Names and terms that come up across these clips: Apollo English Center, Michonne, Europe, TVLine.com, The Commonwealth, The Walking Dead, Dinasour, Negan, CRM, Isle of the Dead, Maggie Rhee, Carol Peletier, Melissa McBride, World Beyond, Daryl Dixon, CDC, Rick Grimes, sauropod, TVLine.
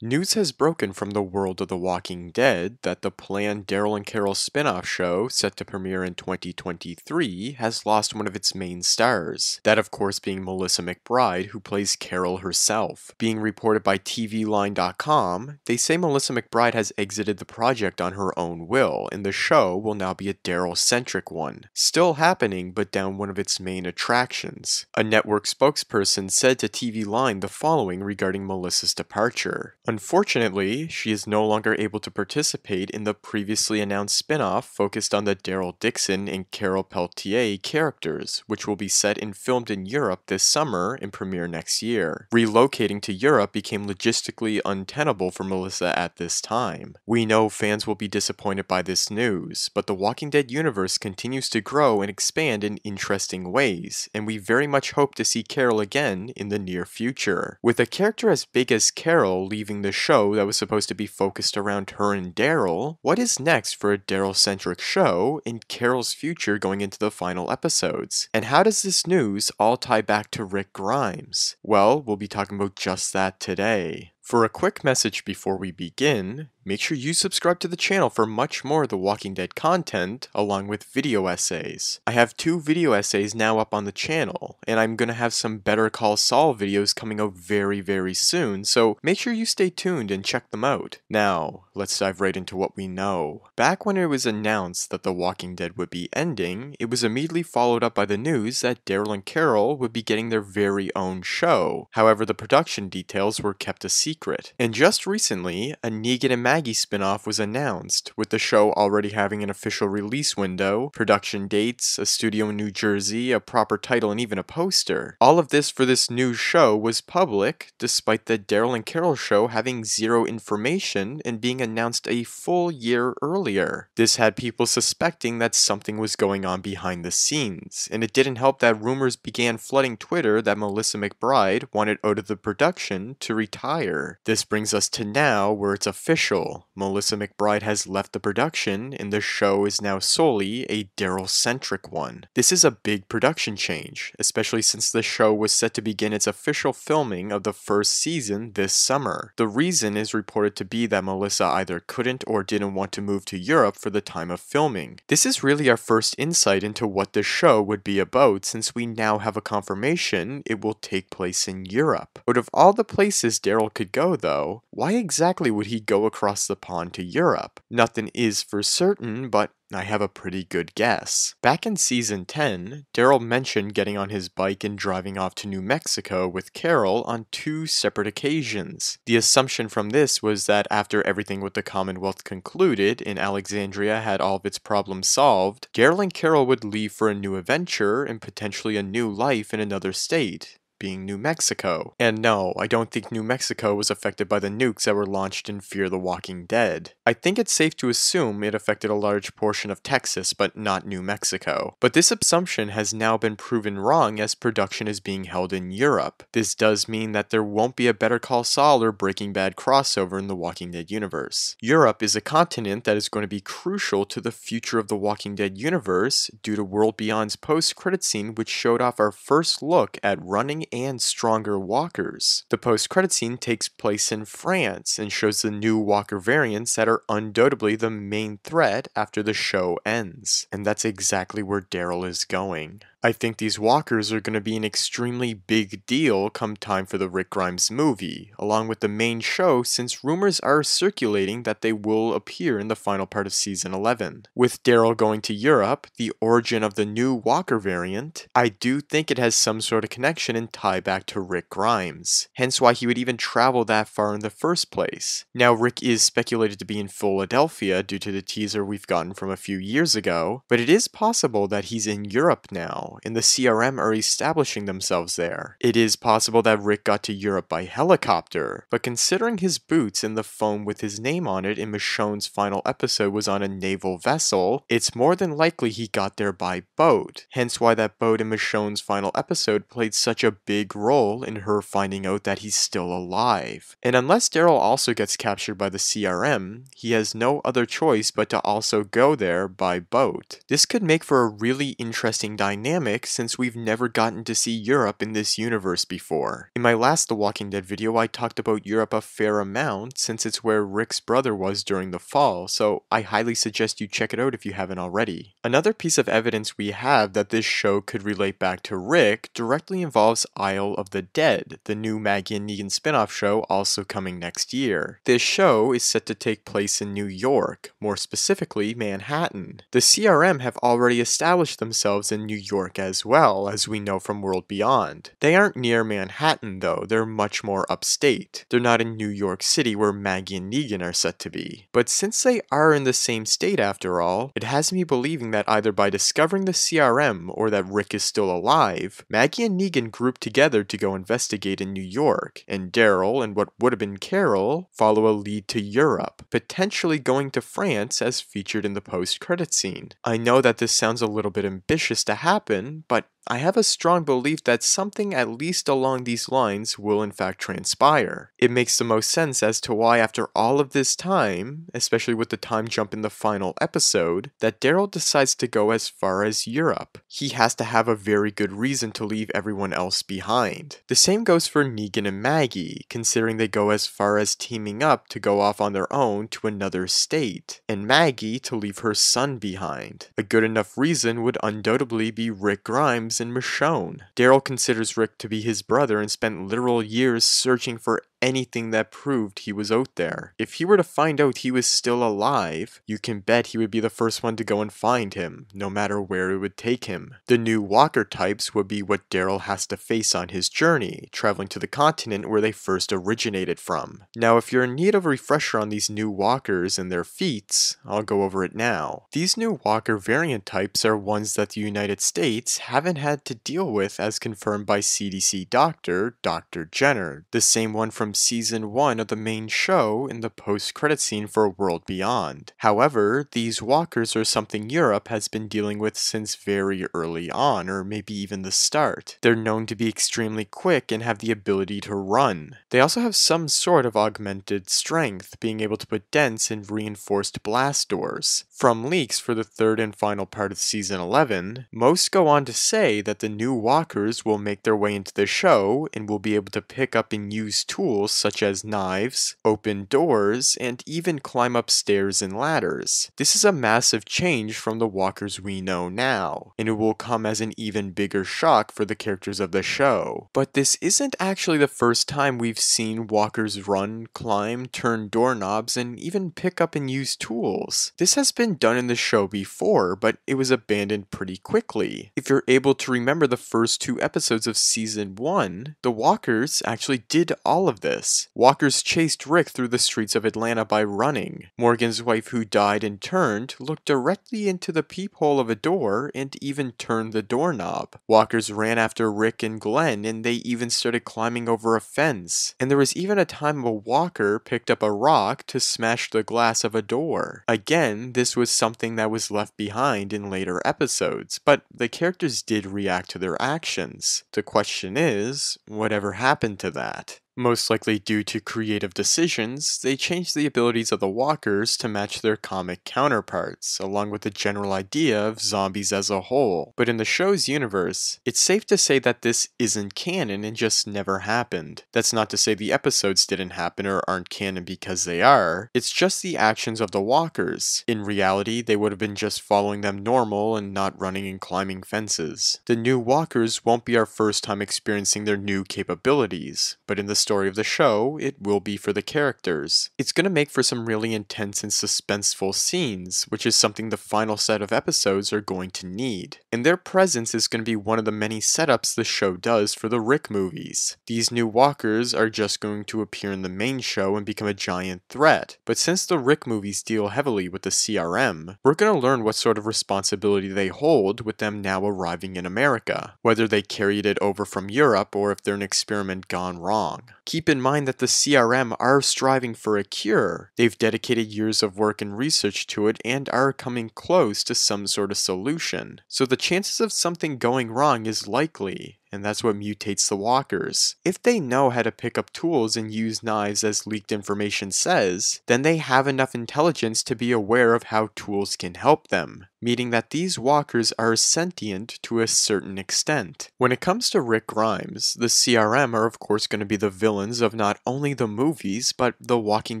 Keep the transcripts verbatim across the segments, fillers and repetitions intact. News has broken from the world of The Walking Dead that the planned Daryl and Carol spin-off show, set to premiere in twenty twenty-three, has lost one of its main stars, that of course being Melissa McBride, who plays Carol herself. Being reported by T V Line dot com, they say Melissa McBride has exited the project on her own will, and the show will now be a Daryl-centric one. Still happening, but down one of its main attractions. A network spokesperson said to T V Line the following regarding Melissa's departure. Unfortunately, she is no longer able to participate in the previously announced spin-off focused on the Daryl Dixon and Carol Peletier characters, which will be set and filmed in Europe this summer and premiere next year. Relocating to Europe became logistically untenable for Melissa at this time. We know fans will be disappointed by this news, but the Walking Dead universe continues to grow and expand in interesting ways, and we very much hope to see Carol again in the near future. With a character as big as Carol leaving the show that was supposed to be focused around her and Daryl, what is next for a Daryl-centric show and Carol's future going into the final episodes? And how does this news all tie back to Rick Grimes? Well, we'll be talking about just that today. For a quick message before we begin, make sure you subscribe to the channel for much more The Walking Dead content, along with video essays. I have two video essays now up on the channel, and I'm going to have some Better Call Saul videos coming out very, very soon, so make sure you stay tuned and check them out. Now, let's dive right into what we know. Back when it was announced that The Walking Dead would be ending, it was immediately followed up by the news that Daryl and Carol would be getting their very own show. However, the production details were kept a secret. And just recently, a Negan and Maggie spin-off was announced, with the show already having an official release window, production dates, a studio in New Jersey, a proper title, and even a poster. All of this for this new show was public, despite the Daryl and Carol show having zero information and being announced a full year earlier. This had people suspecting that something was going on behind the scenes, and it didn't help that rumors began flooding Twitter that Melissa McBride wanted out of the production to retire. This brings us to now, where it's official. Melissa McBride has left the production, and the show is now solely a Daryl-centric one. This is a big production change, especially since the show was set to begin its official filming of the first season this summer. The reason is reported to be that Melissa either couldn't or didn't want to move to Europe for the time of filming. This is really our first insight into what the show would be about, since we now have a confirmation it will take place in Europe. Out of all the places Daryl could go, Go, though, why exactly would he go across the pond to Europe? Nothing is for certain, but I have a pretty good guess. Back in Season ten, Daryl mentioned getting on his bike and driving off to New Mexico with Carol on two separate occasions. The assumption from this was that after everything with the Commonwealth concluded and Alexandria had all of its problems solved, Daryl and Carol would leave for a new adventure and potentially a new life in another state, being New Mexico. And no, I don't think New Mexico was affected by the nukes that were launched in Fear the Walking Dead. I think it's safe to assume it affected a large portion of Texas, but not New Mexico. But this assumption has now been proven wrong, as production is being held in Europe. This does mean that there won't be a Better Call Saul or Breaking Bad crossover in the Walking Dead universe. Europe is a continent that is going to be crucial to the future of the Walking Dead universe due to World Beyond's post-credit scene, which showed off our first look at running and stronger walkers. The post-credit scene takes place in France and shows the new walker variants that are undoubtedly the main threat after the show ends. And that's exactly where Daryl is going. I think these walkers are going to be an extremely big deal come time for the Rick Grimes movie, along with the main show, since rumors are circulating that they will appear in the final part of Season eleven. With Daryl going to Europe, the origin of the new walker variant, I do think it has some sort of connection and tie back to Rick Grimes, hence why he would even travel that far in the first place. Now, Rick is speculated to be in Philadelphia due to the teaser we've gotten from a few years ago, but it is possible that he's in Europe now, and the C R M are establishing themselves there. It is possible that Rick got to Europe by helicopter, but considering his boots and the phone with his name on it in Michonne's final episode was on a naval vessel, it's more than likely he got there by boat, hence why that boat in Michonne's final episode played such a big role in her finding out that he's still alive. And unless Daryl also gets captured by the C R M, he has no other choice but to also go there by boat. This could make for a really interesting dynamic dynamic since we've never gotten to see Europe in this universe before. In my last The Walking Dead video, I talked about Europe a fair amount since it's where Rick's brother was during the fall, so I highly suggest you check it out if you haven't already. Another piece of evidence we have that this show could relate back to Rick directly involves Isle of the Dead, the new Maggie and Negan spin-off show also coming next year. This show is set to take place in New York, more specifically Manhattan. The C R M have already established themselves in New York as well, as we know from World Beyond. They aren't near Manhattan though, they're much more upstate. They're not in New York City where Maggie and Negan are set to be. But since they are in the same state after all, it has me believing that either by discovering the C R M or that Rick is still alive, Maggie and Negan grouped together to go investigate in New York, and Daryl and what would have been Carol follow a lead to Europe, potentially going to France as featured in the post-credit scene. I know that this sounds a little bit ambitious to happen, but I have a strong belief that something at least along these lines will in fact transpire. It makes the most sense as to why after all of this time, especially with the time jump in the final episode, that Daryl decides to go as far as Europe. He has to have a very good reason to leave everyone else behind. The same goes for Negan and Maggie, considering they go as far as teaming up to go off on their own to another state, and Maggie to leave her son behind. A good enough reason would undoubtedly be Rick Grimes and Michonne. Daryl considers Rick to be his brother and spent literal years searching for anything that proved he was out there. If he were to find out he was still alive, you can bet he would be the first one to go and find him, no matter where it would take him. The new walker types would be what Daryl has to face on his journey, traveling to the continent where they first originated from. Now if you're in need of a refresher on these new walkers and their feats, I'll go over it now. These new walker variant types are ones that the United States haven't had to deal with as confirmed by C D C doctor, Doctor Jenner, the same one from From season one of the main show in the post-credit scene for World Beyond. However, these walkers are something Europe has been dealing with since very early on, or maybe even the start. They're known to be extremely quick and have the ability to run. They also have some sort of augmented strength, being able to put dents in reinforced blast doors. From leaks for the third and final part of season eleven, most go on to say that the new walkers will make their way into the show and will be able to pick up and use tools such as knives, open doors, and even climb up stairs and ladders. This is a massive change from the walkers we know now, and it will come as an even bigger shock for the characters of the show. But this isn't actually the first time we've seen walkers run, climb, turn doorknobs, and even pick up and use tools. This has been done in the show before, but it was abandoned pretty quickly. If you're able to remember the first two episodes of season one, the walkers actually did all of this. Walkers chased Rick through the streets of Atlanta by running. Morgan's wife, who died and turned, looked directly into the peephole of a door and even turned the doorknob. Walkers ran after Rick and Glenn, and they even started climbing over a fence. And there was even a time a walker picked up a rock to smash the glass of a door. Again, this was something that was left behind in later episodes, but the characters did react to their actions. The question is, whatever happened to that? Most likely due to creative decisions, they changed the abilities of the walkers to match their comic counterparts, along with the general idea of zombies as a whole. But in the show's universe, it's safe to say that this isn't canon and just never happened. That's not to say the episodes didn't happen or aren't canon because they are, it's just the actions of the walkers. In reality, they would have been just following them normal and not running and climbing fences. The new walkers won't be our first time experiencing their new capabilities, but in the story of the show, it will be for the characters. It's going to make for some really intense and suspenseful scenes, which is something the final set of episodes are going to need. And their presence is going to be one of the many setups the show does for the Rick movies. These new walkers are just going to appear in the main show and become a giant threat, but since the Rick movies deal heavily with the C R M, we're going to learn what sort of responsibility they hold with them now arriving in America, whether they carried it over from Europe or if they're an experiment gone wrong. Keep in mind that the C R M are striving for a cure. They've dedicated years of work and research to it and are coming close to some sort of solution. So the chances of something going wrong is likely, and that's what mutates the walkers. If they know how to pick up tools and use knives as leaked information says, then they have enough intelligence to be aware of how tools can help them. meaning that these walkers are sentient to a certain extent. When it comes to Rick Grimes, the C R M are of course going to be the villains of not only the movies, but the Walking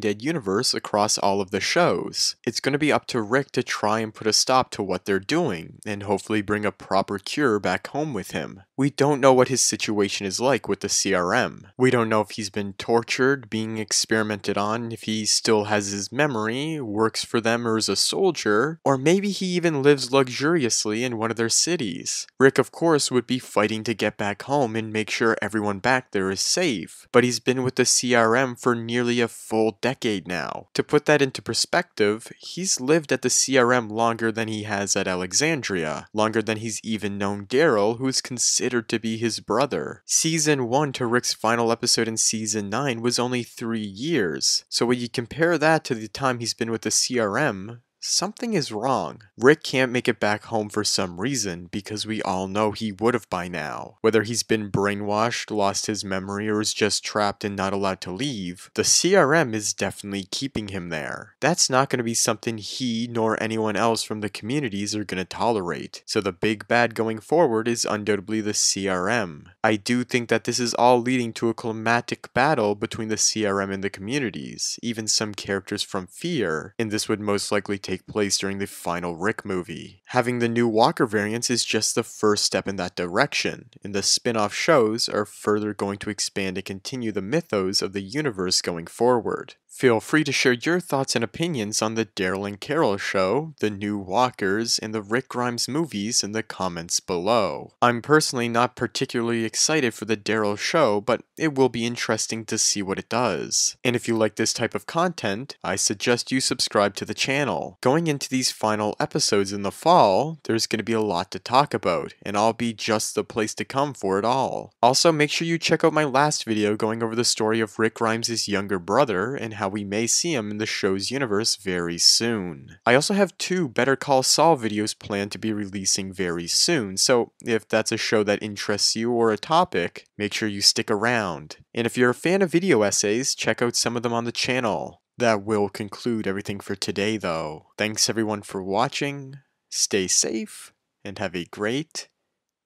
Dead universe across all of the shows. It's going to be up to Rick to try and put a stop to what they're doing, and hopefully bring a proper cure back home with him. We don't know what his situation is like with the C R M. We don't know if he's been tortured, being experimented on, if he still has his memory, works for them or is a soldier, or maybe he even lives luxuriously in one of their cities. Rick, of course, would be fighting to get back home and make sure everyone back there is safe, but he's been with the C R M for nearly a full decade now. To put that into perspective, he's lived at the C R M longer than he has at Alexandria, longer than he's even known Daryl, who is considered to be his brother. Season one to Rick's final episode in Season nine was only three years, so when you compare that to the time he's been with the C R M, something is wrong. Rick can't make it back home for some reason, because we all know he would've by now. Whether he's been brainwashed, lost his memory, or is just trapped and not allowed to leave, the C R M is definitely keeping him there. That's not going to be something he nor anyone else from the communities are going to tolerate, so the big bad going forward is undoubtedly the C R M. I do think that this is all leading to a climactic battle between the C R M and the communities, even some characters from Fear, and this would most likely take take place during the final Rick movie. Having the new Walker variants is just the first step in that direction, and the spin-off shows are further going to expand and continue the mythos of the universe going forward. Feel free to share your thoughts and opinions on the Daryl and Carol show, the new Walkers, and the Rick Grimes movies in the comments below. I'm personally not particularly excited for the Daryl show, but it will be interesting to see what it does. And if you like this type of content, I suggest you subscribe to the channel. Going into these final episodes in the fall, there's going to be a lot to talk about, and I'll be just the place to come for it all. Also, make sure you check out my last video going over the story of Rick Grimes' younger brother and how we may see him in the show's universe very soon. I also have two Better Call Saul videos planned to be releasing very soon, so if that's a show that interests you or a topic, make sure you stick around. And if you're a fan of video essays, check out some of them on the channel. That will conclude everything for today, though. Thanks everyone for watching, stay safe, and have a great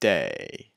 day.